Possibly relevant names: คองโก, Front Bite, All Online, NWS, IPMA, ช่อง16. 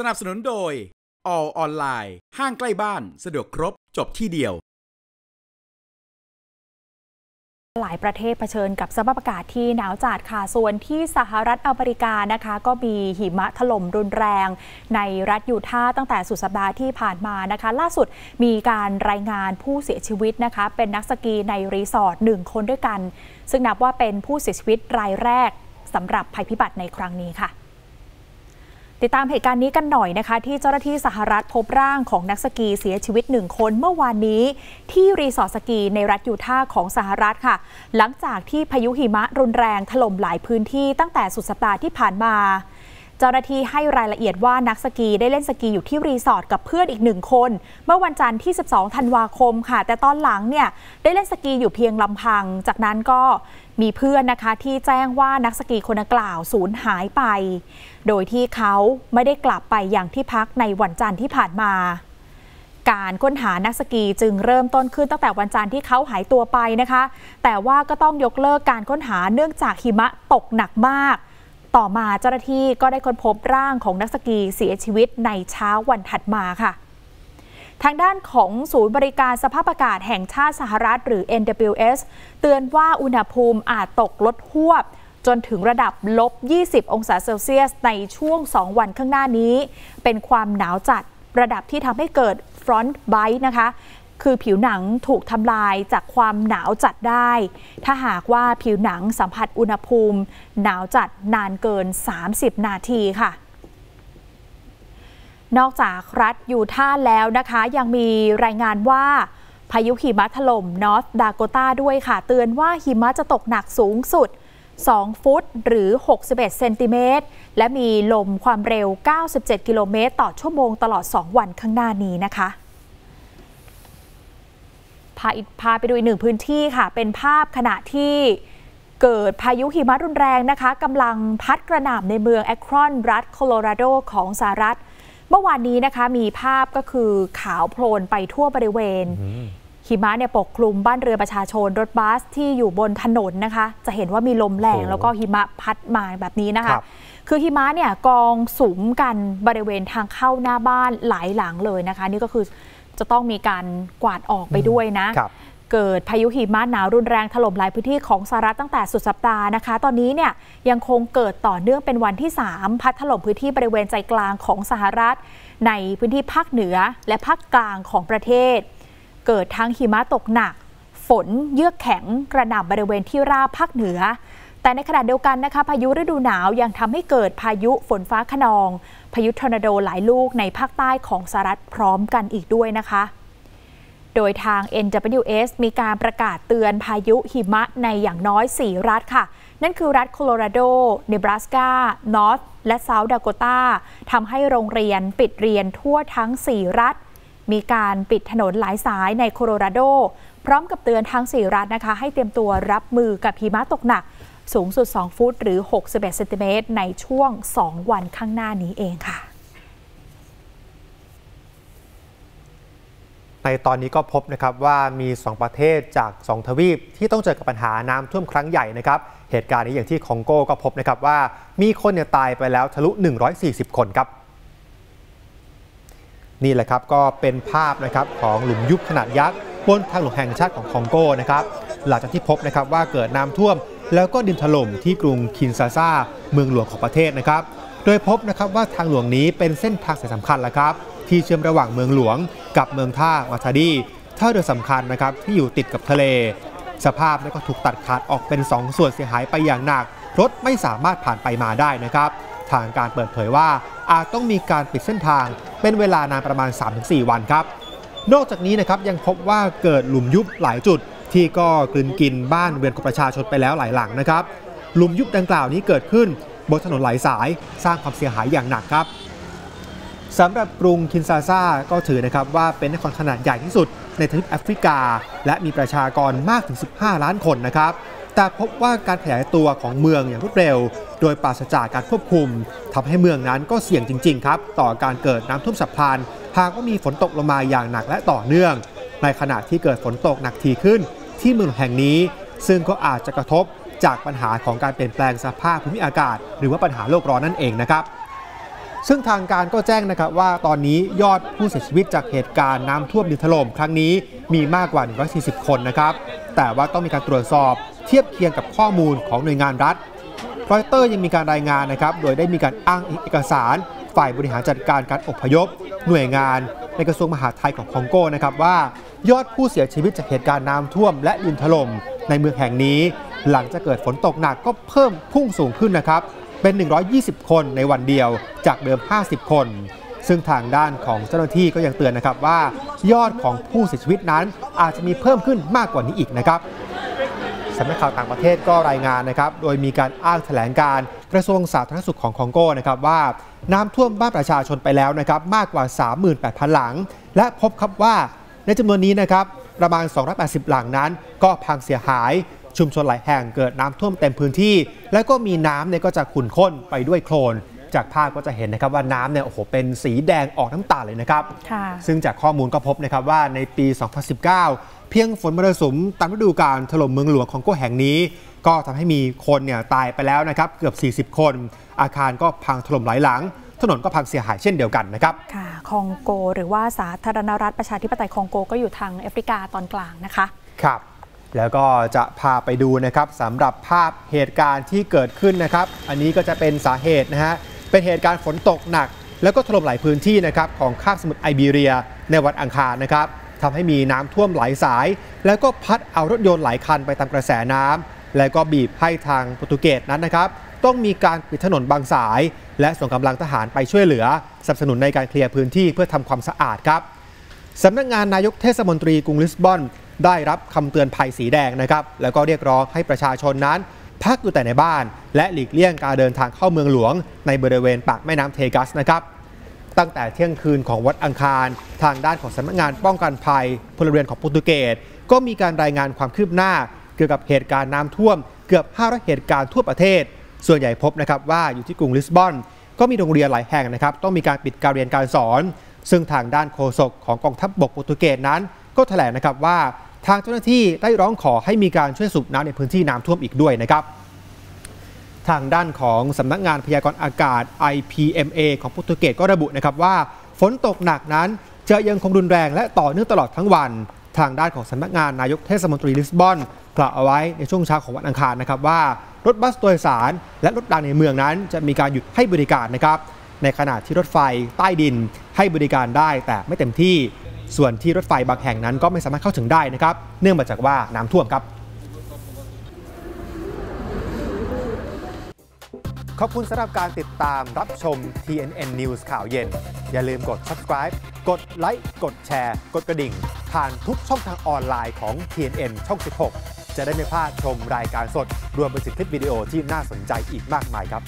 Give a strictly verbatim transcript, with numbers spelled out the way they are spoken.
สนับสนุนโดย All Online ห้างใกล้บ้านสะดวกครบจบที่เดียวหลายประเทศเผชิญกับสภาพอากาศที่หนาวจัดค่ะส่วนที่สหรัฐอเมริกานะคะก็มีหิมะถล่มรุนแรงในรัฐยูทาห์ตั้งแต่สุดสัปดาห์ที่ผ่านมานะคะล่าสุดมีการรายงานผู้เสียชีวิตนะคะเป็นนักสกีในรีสอร์ทหนึ่งคนด้วยกันซึ่งนับว่าเป็นผู้เสียชีวิตรายแรกสำหรับภัยพิบัติในครั้งนี้ค่ะติดตามเหตุการณ์นี้กันหน่อยนะคะที่เจ้าหน้าที่สหรัฐพบร่างของนักสกีเสียชีวิตหนึ่งคนเมื่อวานนี้ที่รีสอร์ทสกีในรัฐยูทาห์ของสหรัฐค่ะหลังจากที่พายุหิมะรุนแรงถล่มหลายพื้นที่ตั้งแต่สุดสัปดาห์ที่ผ่านมาเจ้าหน้าที่ให้รายละเอียดว่านักสกีได้เล่นสกีอยู่ที่รีสอร์ทกับเพื่อนอีกหนึ่งคนเมื่อวันจันทร์ที่สิบสองธันวาคมค่ะแต่ตอนหลังเนี่ยได้เล่นสกีอยู่เพียงลำพังจากนั้นก็มีเพื่อนนะคะที่แจ้งว่านักสกีคนดังกล่าวสูญหายไปโดยที่เขาไม่ได้กลับไปยังที่พักในวันจันทร์ที่ผ่านมาการค้นหานักสกีจึงเริ่มต้นขึ้นตั้งแต่วันจันทร์ที่เขาหายตัวไปนะคะแต่ว่าก็ต้องยกเลิกการค้นหาเนื่องจากหิมะตกหนักมากต่อมาเจ้าหน้าที่ก็ได้ค้นพบร่างของนักสกีเสียชีวิตในเช้าวันถัดมาค่ะทางด้านของศูนย์บริการสภาพอากาศแห่งชาติสหรัฐหรือ เอ็น ดับเบิลยู เอส เตือนว่าอุณหภูมิอาจตกลดฮวบจนถึงระดับลบยี่สิบองศาเซลเซียสในช่วงสองวันข้างหน้านี้เป็นความหนาวจัดระดับที่ทำให้เกิด Front Bite นะคะคือผิวหนังถูกทำลายจากความหนาวจัดได้ถ้าหากว่าผิวหนังสัมผัสอุณหภูมิหนาวจัดนานเกินสามสิบนาทีค่ะนอกจากรัฐยูทาห์แล้วนะคะยังมีรายงานว่าพายุหิมะถล่มนอร์ทดาโกตาด้วยค่ะเตือนว่าหิมะจะตกหนักสูงสุดสองฟุตหรือหกสิบเอ็ดเซนติเมตรและมีลมความเร็วเก้าสิบเจ็ดกิโลเมตรต่อชั่วโมงตลอดสองวันข้างหน้านี้นะคะพาพาไปดูอีกหนึ่งพื้นที่ค่ะเป็นภาพขณะที่เกิดพายุหิมะรุนแรงนะคะกำลังพัดกระหน่ำในเมืองแอครอนรัฐโคโลราโดของสหรัฐเมื่อวานนี้นะคะมีภาพก็คือขาวโพลนไปทั่วบริเวณหิมะเนี่ยปกคลุมบ้านเรือประชาชนรถบัสที่อยู่บนถนนนะคะจะเห็นว่ามีลมแรงแล้วก็หิมะพัดมาแบบนี้นะคะ ค, คือหิมะเนี่ยกองสุมกันบริเวณทางเข้าหน้าบ้านหลายหลังเลยนะคะนี่ก็คือจะต้องมีการกวาดออกไปด้วยนะเกิดพายุหิมะหนาวรุนแรงถล่มหลายพื้นที่ของสหรัฐตั้งแต่สุดสัปดาห์นะคะตอนนี้เนี่ยยังคงเกิดต่อเนื่องเป็นวันที่สามพัดถล่มพื้นที่บริเวณใจกลางของสหรัฐในพื้นที่ภาคเหนือและภาคกลางของประเทศเกิดทั้งหิมะตกหนักฝนเยือกแข็งกระหน่ำบริเวณที่ราบภาคเหนือแต่ในขณะเดียวกันนะคะพายุฤดูหนาวยังทำให้เกิดพายุฝนฟ้าคะนองพายุทอร์นาโดหลายลูกในภาคใต้ของสหรัฐพร้อมกันอีกด้วยนะคะโดยทาง เอ็น ดับเบิลยู เอส มีการประกาศเตือนพายุหิมะในอย่างน้อยสี่รัฐค่ะนั่นคือรัฐโคโลราโดเนบราสกานอร์ทและเซาท์ดาโกตาทำให้โรงเรียนปิดเรียนทั่วทั้งสี่รัฐมีการปิดถนนหลายสายในโคโลราโดพร้อมกับเตือนทั้งสี่รัฐนะคะให้เตรียมตัวรับมือกับหิมะตกหนักสูงสุดสองฟุตหรือหกสิบเอ็ดเซนติเมตรในช่วงสองวันข้างหน้านี้เองค่ะในตอนนี้ก็พบนะครับว่ามีสองประเทศจากสองทวีปที่ต้องเจอกับปัญหาน้ำท่วมครั้งใหญ่นะครับเหตุการณ์นี้อย่างที่คองโกก็พบนะครับว่ามีคนเนี่ยตายไปแล้วทะลุหนึ่งร้อยสี่สิบคนครับนี่แหละครับก็เป็นภาพนะครับของหลุมยุบขนาดยักษ์บนทางหลวงแห่งชาติของคองโกนะครับหลังจากที่พบนะครับว่าเกิดน้ำท่วมแล้วก็ดินถล่มที่กรุงคินชาซาเมืองหลวงของประเทศนะครับโดยพบนะครับว่าทางหลวงนี้เป็นเส้นทางสายสำคัญละครับที่เชื่อมระหว่างเมืองหลวงกับเมืองท่ามาทาดีท่าเรือสำคัญนะครับที่อยู่ติดกับทะเลสภาพก็ถูกตัดขาดออกเป็นสองส่วนเสียหายไปอย่างหนักรถไม่สามารถผ่านไปมาได้นะครับทางการเปิดเผยว่าอาจต้องมีการปิดเส้นทางเป็นเวลานานประมาณ สามถึงสี่วันครับนอกจากนี้นะครับยังพบว่าเกิดหลุมยุบหลายจุดที่ก็กลืนกินบ้านเรือนของประชาชนไปแล้วหลายหลังนะครับหลุมยุบดังกล่าวนี้เกิดขึ้นบนถนนหลายสายสร้างความเสียหายอย่างหนักครับสำหรับกรุงคินชาซาก็ถือนะครับว่าเป็นนครขนาดใหญ่ที่สุดในทวีปแอฟริกาและมีประชากรมากถึงสิบห้าล้านคนนะครับแต่พบว่าการขยายตัวของเมืองอย่างรวดเร็วโดยปราศจากการควบคุมทำให้เมืองนั้นก็เสี่ยงจริงๆครับต่อการเกิดน้ำท่วมฉับพลันหากว่ามีฝนตกลงมาอย่างหนักและต่อเนื่องในขณะที่เกิดฝนตกหนักทีขึ้นที่เมืองแห่งนี้ซึ่งก็อาจจะกระทบจากปัญหาของการเปลี่ยนแปลงสภาพภูมิอากาศหรือว่าปัญหาโลกร้อนนั่นเองนะครับ ซึ่งทางการก็แจ้งนะครับว่าตอนนี้ยอดผู้เสียชีวิตจากเหตุการณ์น้ำท่วมดินถล่มครั้งนี้มีมากกว่าหนึ่งร้อยสี่สิบคนนะครับแต่ว่าต้องมีการตรวจสอบเทียบเคียงกับข้อมูลของหน่วยงานรัฐรอยเตอร์ยังมีการรายงานนะครับโดยได้มีการอ้างเอกสารฝ่ายบริหารจัดการการอพยพหน่วยงานในกระทรวงมหาดไทยของคองโกนะครับว่ายอดผู้เสียชีวิตจากเหตุการณ์น้ำท่วมและดินถล่มในเมืองแห่งนี้หลังจากเกิดฝนตกหนักก็เพิ่มพุ่งสูงขึ้นนะครับเป็นหนึ่งร้อยยี่สิบคนในวันเดียวจากเดิมห้าสิบคนซึ่งทางด้านของเจ้าหน้าที่ก็ยังเตือนนะครับว่ายอดของผู้เสียชีวิตนั้นอาจจะมีเพิ่มขึ้นมากกว่านี้อีกนะครับสำนักข่าวต่างประเทศก็รายงานนะครับโดยมีการอ้างแถลงการกระทรวงสาธารณสุขของคองโกนะครับว่าน้ำท่วมบ้านประชาชนไปแล้วนะครับมากกว่า สามหมื่นแปดพัน หลังและพบครับว่าในจำนวนนี้นะครับประมาณสองร้อยแปดสิบหลังนั้นก็พังเสียหายชุมชนหลายแห่งเกิดน้ำท่วมเต็มพื้นที่และก็มีน้ำเนี่ยก็จะขุ่นข้นไปด้วยโคลนจากภาพก็จะเห็นนะครับว่าน้ำเนี่ยโอ้โหเป็นสีแดงออกน้ำตาเลยนะครับซึ่งจากข้อมูลก็พบนะครับว่าในปี สองพันสิบเก้า เพียงฝนมรสุมตามฤดูกาลถล่มเมืองหลวงของคองโกแห่งนี้ก็ทำให้มีคนเนี่ยตายไปแล้วนะครับเกือบสี่สิบคนอาคารก็พังถล่มหลายหลังถนนก็พังเสียหายเช่นเดียวกันนะครับค่ะคองโกหรือว่าสาธารณรัฐประชาธิปไตยคองโกก็อยู่ทางแอฟริกาตอนกลางนะคะครับแล้วก็จะพาไปดูนะครับสำหรับภาพเหตุการณ์ที่เกิดขึ้นนะครับอันนี้ก็จะเป็นสาเหตุนะฮะเป็นเหตุการณ์ฝนตกหนักแล้วก็ถล่มหลายพื้นที่นะครับของคาบสมุทรไอเบีเรียในวันอังคารนะครับทำให้มีน้ำท่วมหลายสายแล้วก็พัดเอารถยนต์หลายคันไปตามกระแสน้ำแล้วก็บีบให้ทางโปรตุเกสนั้นนะครับต้องมีการปิดถนนบางสายและส่งกำลังทหารไปช่วยเหลือสนับสนุนในการเคลียร์พื้นที่เพื่อทำความสะอาดครับสำนักงานนายกเทศมนตรีกรุงลิสบอนได้รับคำเตือนภัยสีแดงนะครับแล้วก็เรียกร้องให้ประชาชนนั้นพักอยู่แต่ในบ้านและหลีกเลี่ยงการเดินทางเข้าเมืองหลวงในบริเวณปากแม่น้ำเทกัสนะครับตั้งแต่เที่ยงคืนของวันอังคารทางด้านของสำนักงานป้องกันภัยพลเรือนของโปรตุเกสก็มีการรายงานความคืบหน้าเกี่ยวกับเหตุการณ์น้ำท่วมเกือบห้าร้อยเหตุการณ์ทั่วประเทศส่วนใหญ่พบนะครับว่าอยู่ที่กรุงลิสบอนก็มีโรงเรียนหลายแห่งนะครับต้องมีการปิดการเรียนการสอนซึ่งทางด้านโฆษกของกองทัพบกโปรตุเกสนั้นก็แถลงนะครับว่าทางเจ้าหน้าที่ได้ร้องขอให้มีการช่วยสูบน้ำในพื้นที่น้ำท่วมอีกด้วยนะครับทางด้านของสำนักงานพยากรณ์อากาศ ไอ พี เอ็ม เอ ของโปรตุเกสก็ระบุนะครับว่าฝนตกหนักนั้นจะยังคงรุนแรงและต่อเนื่องตลอดทั้งวันทางด้านของสำนักงานนายกเทศมนตรีลิสบอนกล่าวเอาไว้ในช่วงเช้าของวันอังคารนะครับว่ารถบัสโดยสารและรถรางในเมืองนั้นจะมีการหยุดให้บริการนะครับในขณะที่รถไฟใต้ดินให้บริการได้แต่ไม่เต็มที่ส่วนที่รถไฟบางแห่งนั้นก็ไม่สามารถเข้าถึงได้นะครับเนื่องมาจากว่าน้ำท่วมครับขอบคุณสำหรับการติดตามรับชม ที เอ็น เอ็น News ข่าวเย็นอย่าลืมกด subscribe กดไลค์กดแชร์กดกระดิ่งผ่านทุกช่องทางออนไลน์ของ ที เอ็น เอ็น ช่อง สิบหกจะได้ไม่พลาดชมรายการสดรวมไปถึงคลิปวิดีโอที่น่าสนใจอีกมากมายครับ